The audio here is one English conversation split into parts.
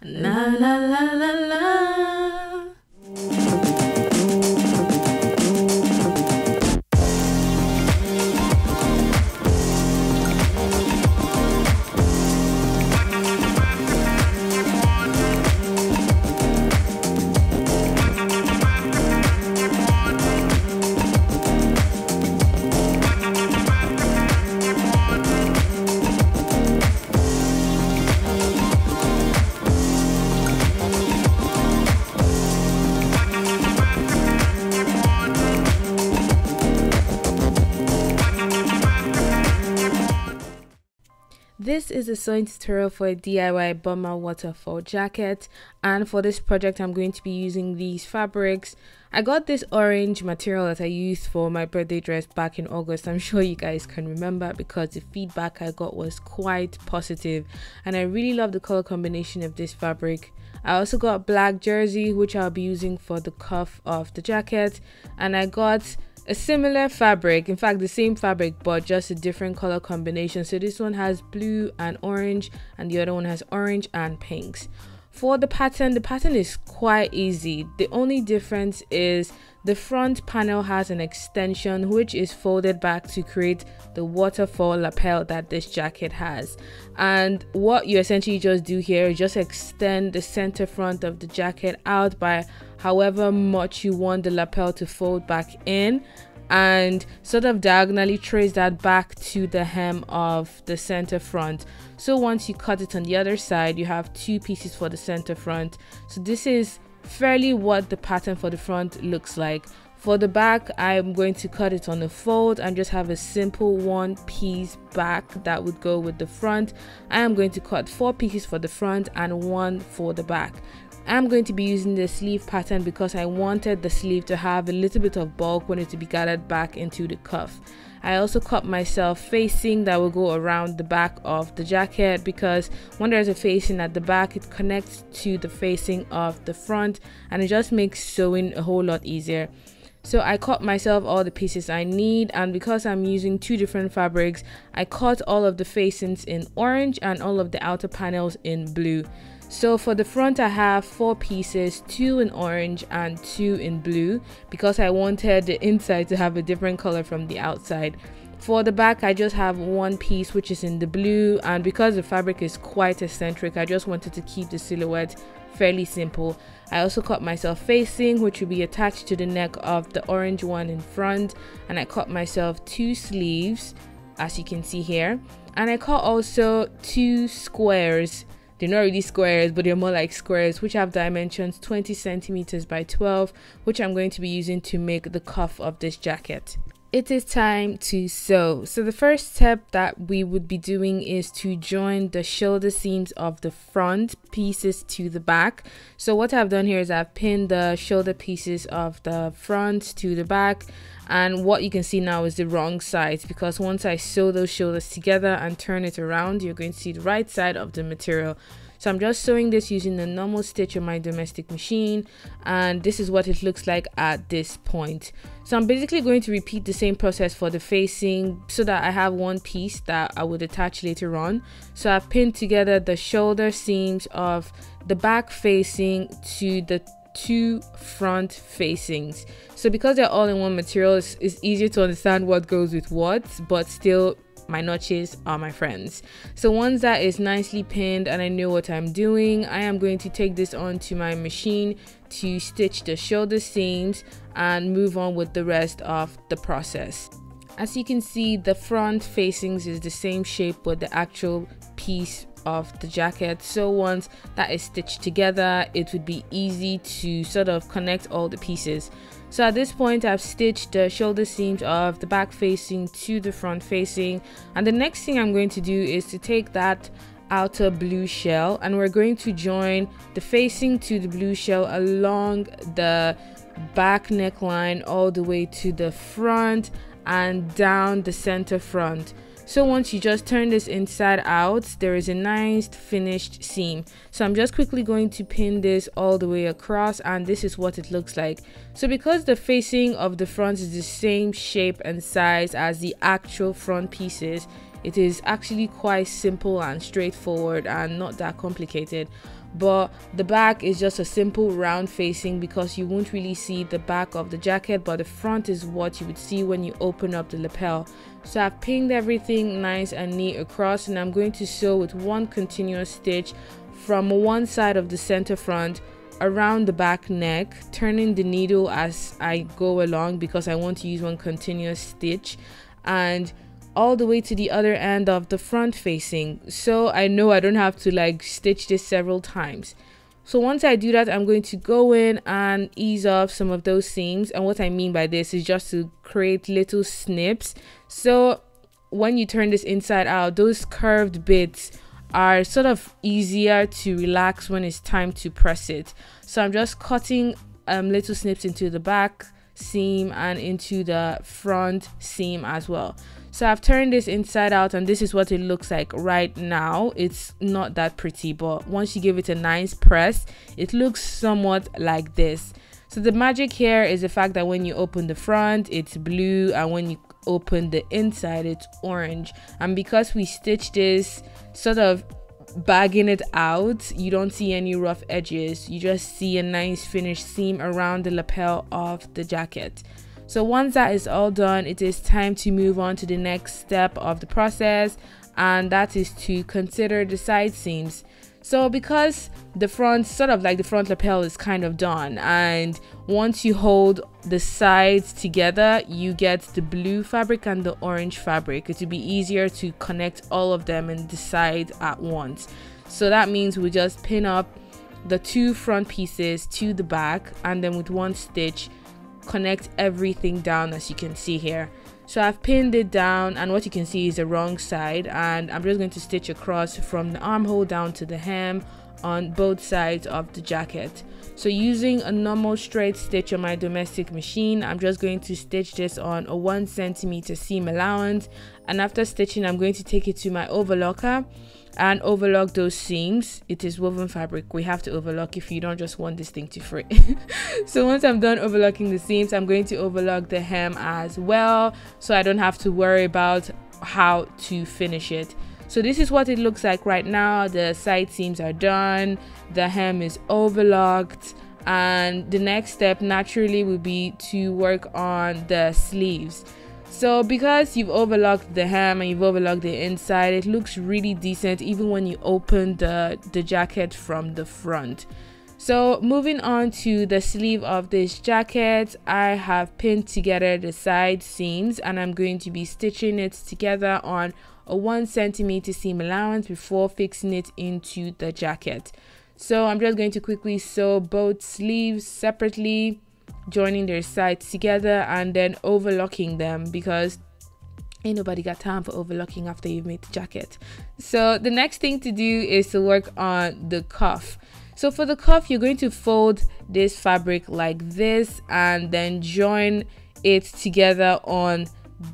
La la la la la. This is a sewing tutorial for a DIY bomber waterfall jacket, and for this project I'm going to be using these fabrics. I got this orange material that I used for my birthday dress back in August. I'm sure you guys can remember because the feedback I got was quite positive, and I really love the color combination of this fabric. I also got black jersey, which I'll be using for the cuff of the jacket, and I got a similar fabric, in fact the same fabric but just a different color combination. So this one has blue and orange, and the other one has orange and pinks. For the pattern is quite easy. The only difference is the front panel has an extension which is folded back to create the waterfall lapel that this jacket has. And what you essentially just do here is just extend the center front of the jacket out by however much you want the lapel to fold back in, and sort of diagonally trace that back to the hem of the center front. So once you cut it on the other side, you have two pieces for the center front. So this is fairly what the pattern for the front looks like. For the back, I'm going to cut it on a fold and just have a simple one piece back that would go with the front. I am going to cut 4 pieces for the front and 1 for the back. I'm going to be using the sleeve pattern because I wanted the sleeve to have a little bit of bulk when it to be gathered back into the cuff. I also cut myself facing that will go around the back of the jacket because when there's a facing at the back, it connects to the facing of the front and it just makes sewing a whole lot easier. So I cut myself all the pieces I need, and because I'm using 2 different fabrics, I cut all of the facings in orange and all of the outer panels in blue. So for the front I have 4 pieces, 2 in orange and 2 in blue because I wanted the inside to have a different color from the outside. For the back I just have 1 piece which is in the blue, and because the fabric is quite eccentric, I just wanted to keep the silhouette fairly simple. I also cut myself facing which will be attached to the neck of the orange one in front, and I cut myself 2 sleeves as you can see here, and I cut also 2 squares. They're not really squares, but they're more like squares, which have dimensions 20 cm by 12, which I'm going to be using to make the cuff of this jacket. It is time to sew. So the first step that we would be doing is to join the shoulder seams of the front pieces to the back. So what I've done here is I've pinned the shoulder pieces of the front to the back, and what you can see now is the wrong sides because once I sew those shoulders together and turn it around, you're going to see the right side of the material. So I'm just sewing this using the normal stitch on my domestic machine, and this is what it looks like at this point. So I'm basically going to repeat the same process for the facing so that I have 1 piece that I would attach later on. So I've pinned together the shoulder seams of the back facing to the 2 front facings. So because they're all in one material, it's easier to understand what goes with what, but still my notches are my friends. So once that is nicely pinned and I know what I'm doing, I am going to take this onto my machine to stitch the shoulder seams and move on with the rest of the process. As you can see, the front facings is the same shape with the actual piece of the jacket, so once that is stitched together, it would be easy to sort of connect all the pieces. So at this point, I've stitched the shoulder seams of the back facing to the front facing, and the next thing I'm going to do is to take that outer blue shell and we're going to join the facing to the blue shell along the back neckline all the way to the front and down the center front. So once you just turn this inside out, there is a nice finished seam. So I'm just quickly going to pin this all the way across, and this is what it looks like. So because the facing of the front is the same shape and size as the actual front pieces, it is actually quite simple and straightforward and not that complicated. but the back is just a simple round facing because you won't really see the back of the jacket, but the front is what you would see when you open up the lapel. So I've pinned everything nice and neat across, and I'm going to sew with one continuous stitch from one side of the center front around the back neck, turning the needle as I go along because I want to use one continuous stitch, and all the way to the other end of the front facing, so I know I don't have to like stitch this several times. So once I do that, I'm going to go in and ease off some of those seams, and what I mean by this is just to create little snips, so when you turn this inside out, those curved bits are sort of easier to relax when it's time to press it. So I'm just cutting little snips into the back seam and into the front seam as well. So I've turned this inside out, and this is what it looks like right now. It's not that pretty, but once you give it a nice press, it looks somewhat like this. So the magic here is the fact that when you open the front, it's blue, and when you open the inside, it's orange. And because we stitched this sort of bagging it out, you don't see any rough edges, you just see a nice finished seam around the lapel of the jacket. So once that is all done, it is time to move on to the next step of the process, and that is to consider the side seams. So because the front, sort of like the front lapel is kind of done, and once you hold the sides together, you get the blue fabric and the orange fabric. It will be easier to connect all of them and decide at once. So that means we just pin up the two front pieces to the back, and then with one stitch, connect everything down as you can see here. So I've pinned it down, and what you can see is the wrong side, and I'm just going to stitch across from the armhole down to the hem on both sides of the jacket. So using a normal straight stitch on my domestic machine, I'm just going to stitch this on a 1 centimeter seam allowance, and after stitching, I'm going to take it to my overlocker and overlock those seams. It is woven fabric, we have to overlock if you don't just want this thing to fray. So once I'm done overlocking the seams, I'm going to overlock the hem as well, so I don't have to worry about how to finish it. So this is what it looks like right now. The side seams are done, the hem is overlocked, and the next step naturally will be to work on the sleeves. So because you've overlocked the hem and you've overlocked the inside, it looks really decent even when you open the jacket from the front. So moving on to the sleeve of this jacket, I have pinned together the side seams, and I'm going to be stitching it together on a 1 centimeter seam allowance before fixing it into the jacket. So I'm just going to quickly sew both sleeves separately, joining their sides together and then overlocking them, because ain't nobody got time for overlocking after you've made the jacket. So the next thing to do is to work on the cuff. So for the cuff, you're going to fold this fabric like this and then join it together on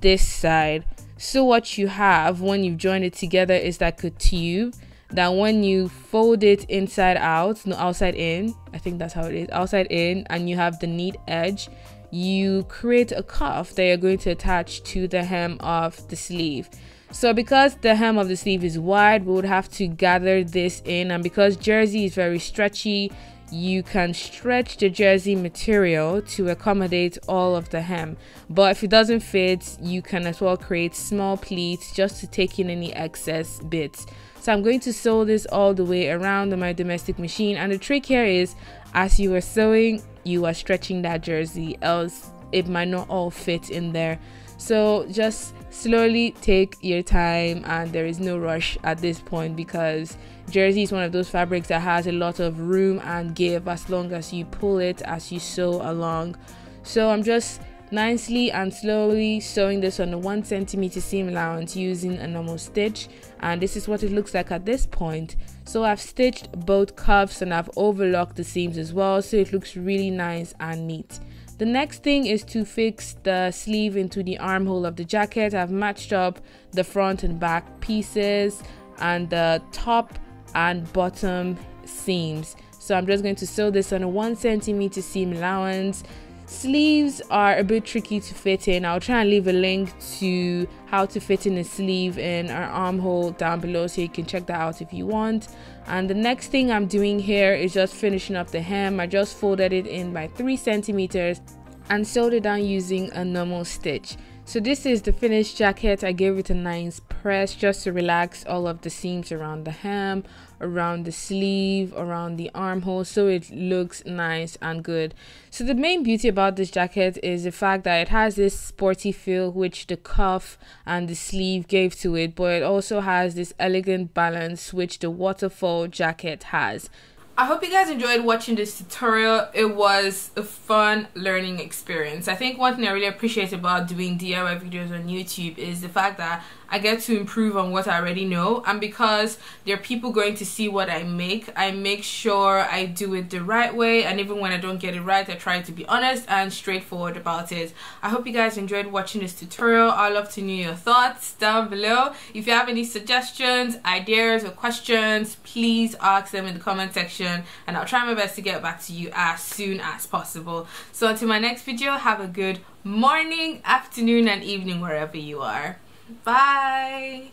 this side. So what you have when you join it together is like a tube that when you fold it inside out, no, outside in, I think that's how it is, outside in, and you have the neat edge, you create a cuff that you're going to attach to the hem of the sleeve. So because the hem of the sleeve is wide, we would have to gather this in, and because jersey is very stretchy, you can stretch the jersey material to accommodate all of the hem, but if it doesn't fit, you can as well create small pleats just to take in any excess bits. So I'm going to sew this all the way around on my domestic machine, and the trick here is as you are sewing, you are stretching that jersey, else it might not all fit in there. So just slowly take your time, and there is no rush at this point because jersey is one of those fabrics that has a lot of room and give as long as you pull it as you sew along. So I'm just nicely and slowly sewing this on a 1 centimeter seam allowance using a normal stitch, and this is what it looks like at this point. So I've stitched both cuffs and I've overlocked the seams as well, so it looks really nice and neat. The next thing is to fix the sleeve into the armhole of the jacket. I've matched up the front and back pieces and the top and bottom seams. So I'm just going to sew this on a 1 centimeter seam allowance, Sleeves are a bit tricky to fit in. I'll try and leave a link to how to fit in a sleeve in our armhole down below, so you can check that out if you want. And the next thing I'm doing here is just finishing up the hem. I just folded it in by 3 centimeters and sewed it down using a normal stitch. So this is the finished jacket. I gave it a nice press just to relax all of the seams around the hem, around the sleeve, around the armhole, so it looks nice and good. So the main beauty about this jacket is the fact that it has this sporty feel which the cuff and the sleeve gave to it, but it also has this elegant balance which the waterfall jacket has. I hope you guys enjoyed watching this tutorial. It was a fun learning experience. I think one thing I really appreciate about doing DIY videos on YouTube is the fact that I get to improve on what I already know, and because there are people going to see what I make sure I do it the right way, and even when I don't get it right, I try to be honest and straightforward about it. I hope you guys enjoyed watching this tutorial. I'd love to know your thoughts down below. If you have any suggestions, ideas or questions, please ask them in the comment section, and I'll try my best to get back to you as soon as possible. So until my next video, have a good morning, afternoon and evening wherever you are. Bye.